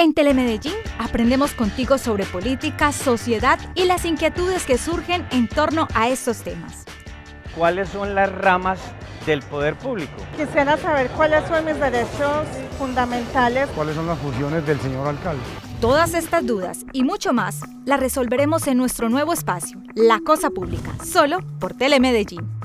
En Telemedellín aprendemos contigo sobre política, sociedad y las inquietudes que surgen en torno a estos temas. ¿Cuáles son las ramas del poder público? Quisiera saber cuáles son mis derechos fundamentales. ¿Cuáles son las funciones del señor alcalde? Todas estas dudas y mucho más las resolveremos en nuestro nuevo espacio, La Cosa Pública, solo por Telemedellín.